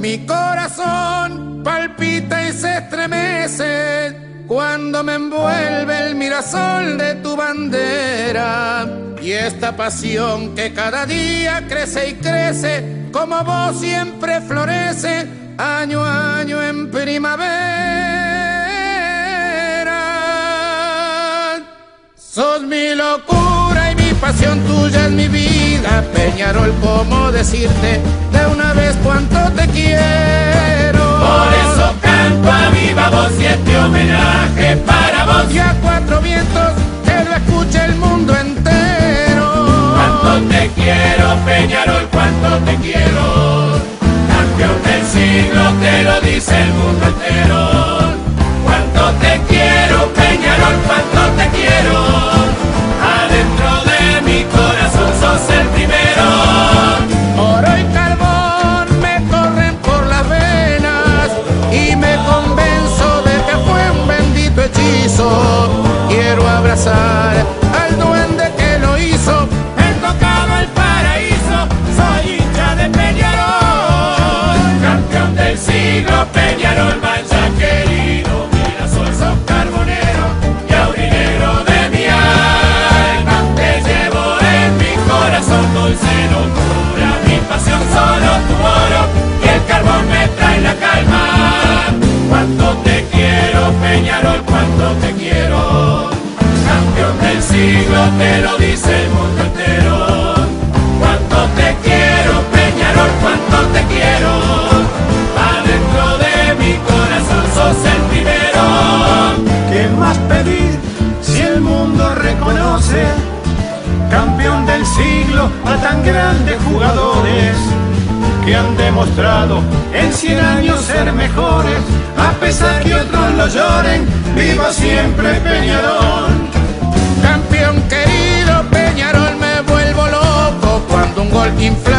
Mi corazón palpita y se estremece cuando me envuelve el mirasol de tu bandera. Y esta pasión que cada día crece y crece, como vos siempre florece, año a año en primavera. Sos mi locura y mi pasión, tuya es mi vida. Peñarol, ¿cómo decirte de una vez cuánto te quiero? Por eso canto a viva voz y este homenaje para vos. Y a cuatro vientos que lo escuche el mundo entero. Cuánto te quiero, Peñarol, cuánto te quiero. Campeón del siglo, te lo dice el mundo entero. Cuánto te quiero, Peñarol, cuánto te quiero. Adentro de mi corazón sos el primero. Oro y carbón me corren por las venas y me convenzo de que fue un bendito hechizo. Quiero abrazar al duende que lo hizo. He tocado el paraíso, soy hincha de Peñarol. Campeón del siglo, Peñarol, mancha querido. Mirasol, sos carbonero y aurinegro de mi alma. Te llevo en mi corazón, dulce locura, mi pasión, solo tu oro y el carbón me trae la calma. Cuánto te quiero, Peñarol, cuánto te quiero. Campeón del siglo, te lo dice el mundo entero. Cuánto te quiero, Peñarol, cuánto te quiero. Adentro de mi corazón sos el primero. ¿Qué más pedir si el mundo reconoce, campeón del siglo, a tan grandes jugadores que han demostrado en 100 años ser mejores? A pesar que otros lo lloren, viva siempre Peñarol. Campeón querido, Peñarol, me vuelvo loco cuando un gol infeliz